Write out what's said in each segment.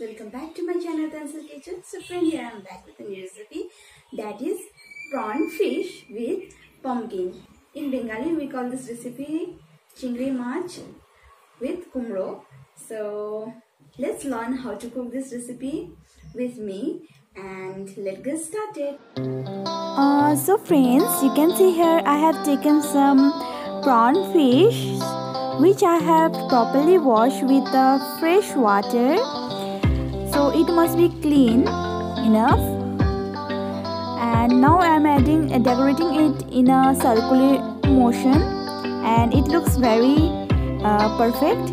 welcome back to my channel Tanisha's Kitchen. So friend, here I am back with a new recipe, that is prawn fish with pumpkin. In Bengali we call this recipe chingri mach with kumro. So let's learn how to cook this recipe with me and let's get started. So friends, you can see here I have taken some prawn fish which I have properly washed with the fresh water, so it must be clean enough. And now I am adding decorating it in a circular motion, and it looks very perfect.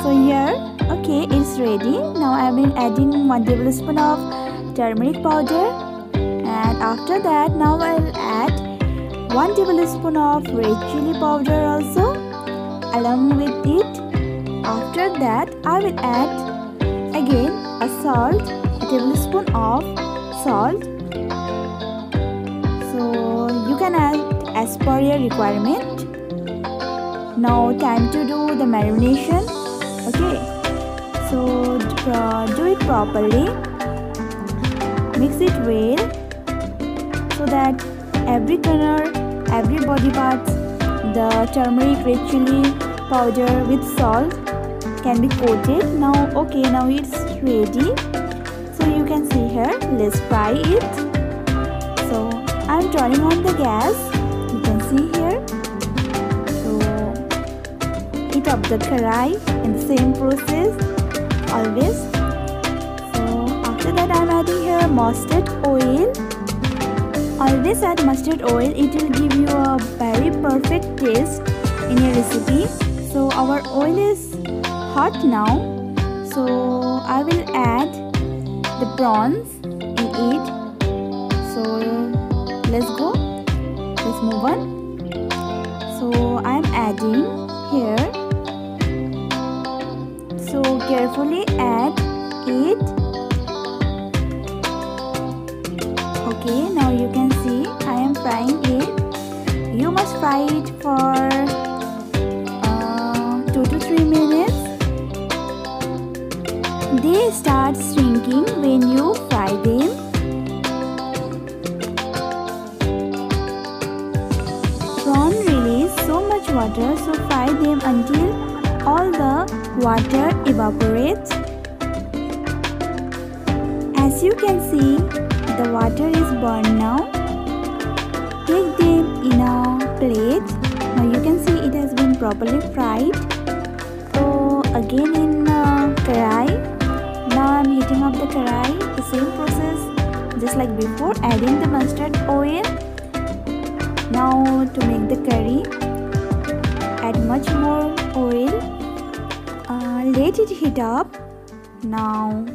So here, okay, it's ready. Now I have been adding 1 tablespoon of turmeric powder, and after that now I will add 1 tablespoon of red chili powder also along with it. After that I will add again a tablespoon of salt, so you can add as per your requirement. Now time to do the marination. Okay, so do it properly, mix it well so that every corner, every body parts, the turmeric, red chili powder with salt can be coated. Now okay, now it's ready. So you can see here, let's fry it. So I'm turning on the gas, you can see here. So heat up the karai in the same process always. So after that I'm adding here mustard oil. Always add mustard oil, it will give you a very perfect taste in your recipe. So our oil is hot now, so I will add the prawns in it. So let's go, let's move on. So I am adding here, so carefully add it. Okay, now you can see I am frying it. You must fry it for 2 to 3 minutes. They start shrinking when you fry them. Prawn release so much water, so fry them until all the water evaporates. As you can see, the water is burned now. Take them in a plate. Now you can see it has been properly fried. So again in karai. Now I am heating up the karai. The same process just like before, adding the mustard oil. Now to make the curry, add much more oil. Let it heat up. Now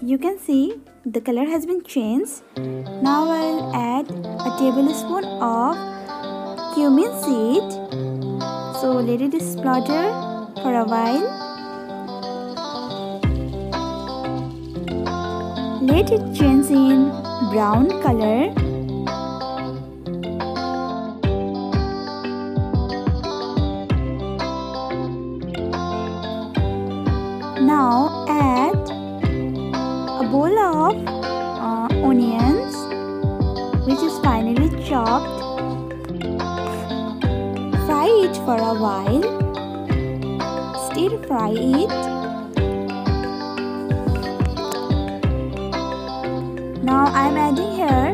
you can see the color has been changed. Now I will add a tablespoon of cumin seed. So let it splutter for a while. Let it change in brown color. Now add bowl of onions which is finely chopped. Fry it for a while, stir fry it. Now I am adding here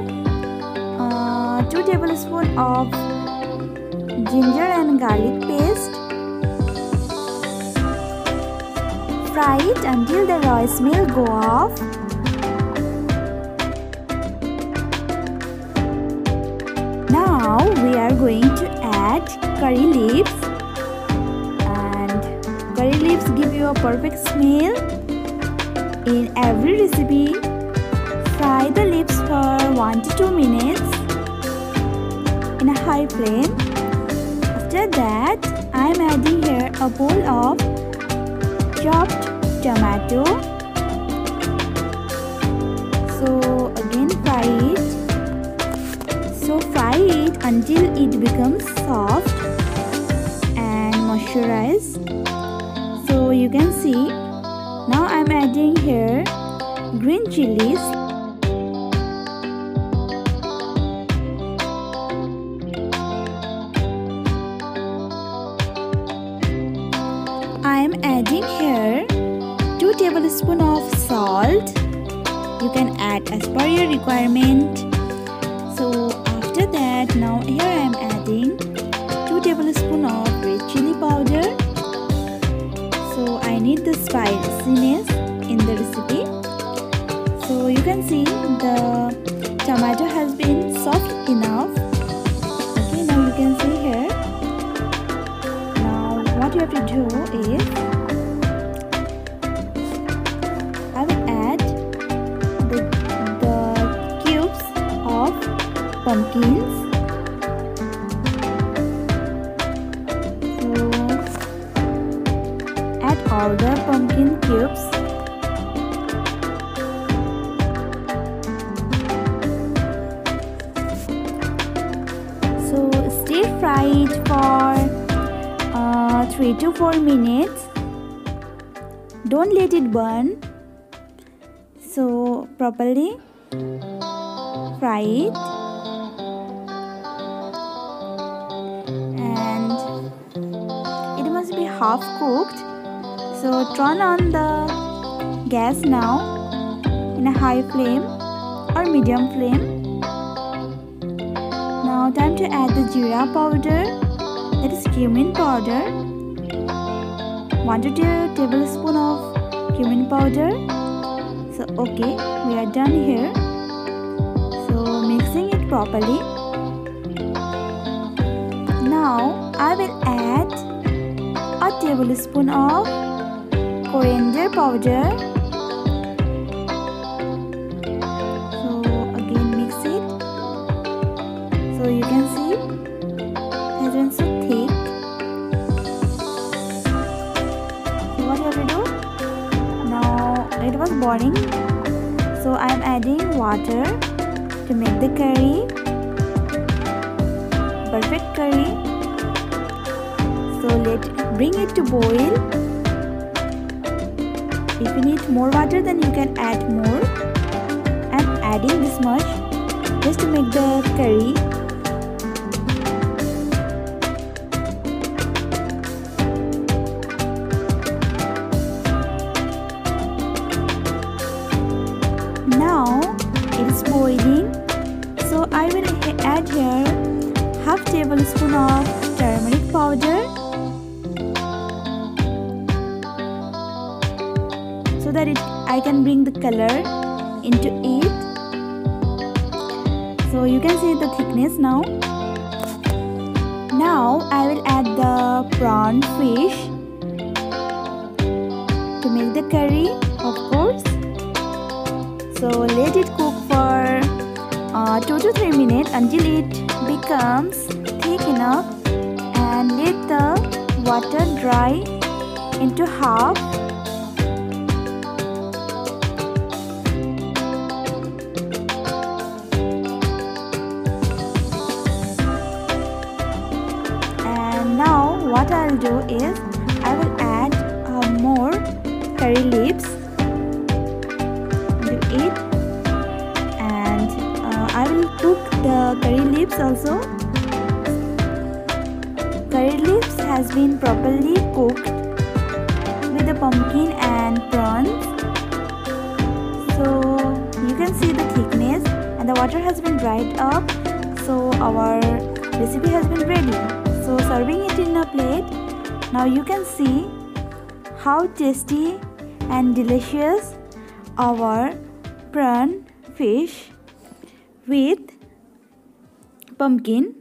2 tablespoons of ginger and garlic paste. Fry it until the raw smell go off. Now we are going to add curry leaves, and curry leaves give you a perfect smell in every recipe. Fry the leaves for 1 to 2 minutes in a high flame. After that I am adding here a bowl of chopped tomato. So again fry it. So fry it until it becomes soft and moisturized. So you can see Now I'm adding here green chilies, I'm adding here 2 tablespoons of salt. You can add as per your requirement. So after that, now here I'm adding 2 tablespoons of red chili powder. So I need the spiciness in the recipe. So you can see the tomato has been soft enough. Okay, now you can see here. Now what you have to do is I will add the cubes of pumpkins. All the pumpkin cubes. So stir fry it for 3 to 4 minutes. Don't let it burn. So properly fry it. And it must be half cooked. So turn on the gas now in a high flame or medium flame. Now time to add the jeera powder, that is cumin powder. 1 to 2 tablespoons of cumin powder. So okay, we are done here. So mixing it properly. Now I will add a tablespoon of coriander powder. So again mix it. So you can see it has been so thick. So what you have to do? Now it was boiling, so I am adding water to make the curry. Perfect curry. So bring it to boil. If you need more water, then you can add more. I'm adding this much just to make the curry. Now it's boiling, so I will add here half tablespoon of turmeric powder, that I can bring the color into it. So you can see the thickness now. Now I will add the prawn fish to make the curry, of course. So let it cook for 2 to 3 minutes until it becomes thick enough, and let the water dry into half. What I'll do is I will add more curry leaves to it, and I will cook the curry leaves also. Curry leaves has been properly cooked with the pumpkin and prawns. So you can see the thickness, and the water has been dried up. So our recipe has been ready. So serving it in a plate. Now you can see how tasty and delicious our prawn fish with pumpkin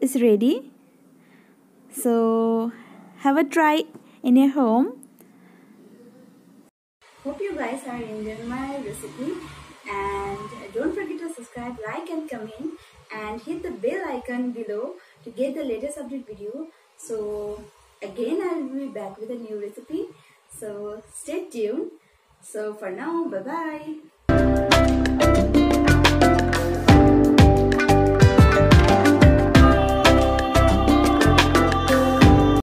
is ready. So have a try in your home. Hope you guys are enjoying my recipe, and don't forget to subscribe, like and comment, and hit the bell icon below to get the latest update video. So again I'll be back with a new recipe, so stay tuned. So for now, bye bye.